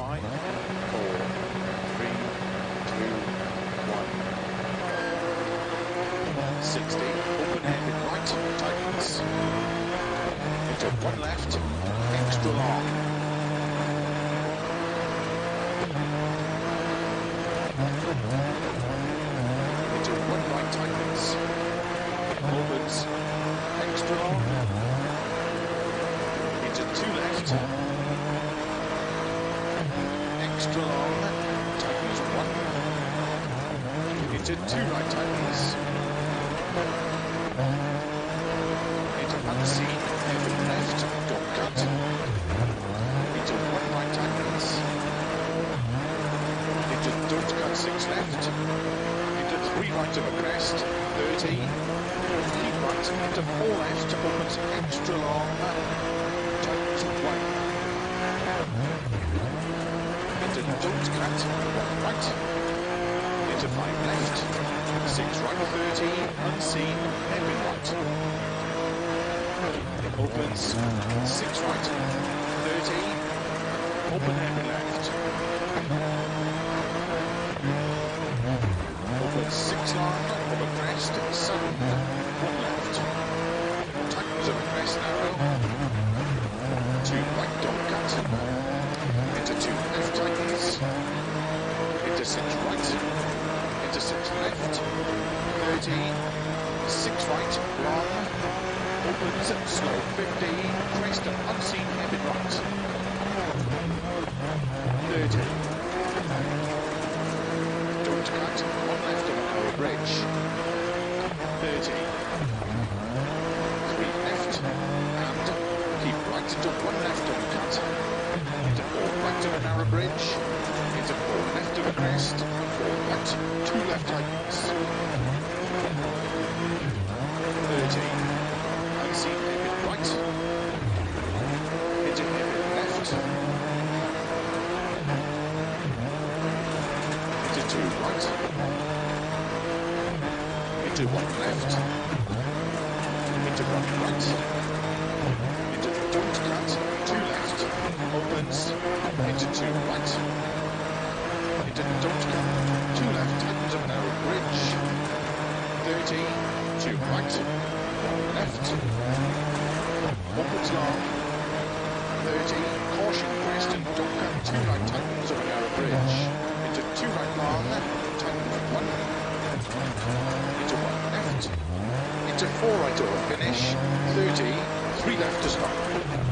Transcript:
5, 4, 3, 2, 1. 60, open-handed right, tightens. Into one left, extra long. Extra long, into two left, extra long, tightens one, into two right tightens, into unseen, heavy left, don't cut, into one right tightens, into don't cut six left, into three right of a crest, 30, into four left, opens extra long, tightens one. Into don't cut, one right. Into five left, six right, 30, unseen, heavy right. It opens, six right, 30, open heavy left. Opens six long, over crest, seven. One left, tightens over crest narrow, two right don't cut, into two left tightens, into six right, into six left, 13, six right, long, opens slow, 15, crest and unseen heavy right, 30, don't cut, one left of a narrow bridge, 30, into one left of a cut, into four right of a narrow bridge, into four left of a crest, four right, two left tightens, 13, unseen heavy right, into heavy left, into two right, into one left, into one right, don't cut, two left, opens, into two right, into don't cut, two left, tightens up narrow bridge, 30, two right, one left, opens long, 30, caution crest and don't cut, two right, tightens up narrow bridge, into two right long, tightens one, into one left, into four right over finish, 30, three left to stop.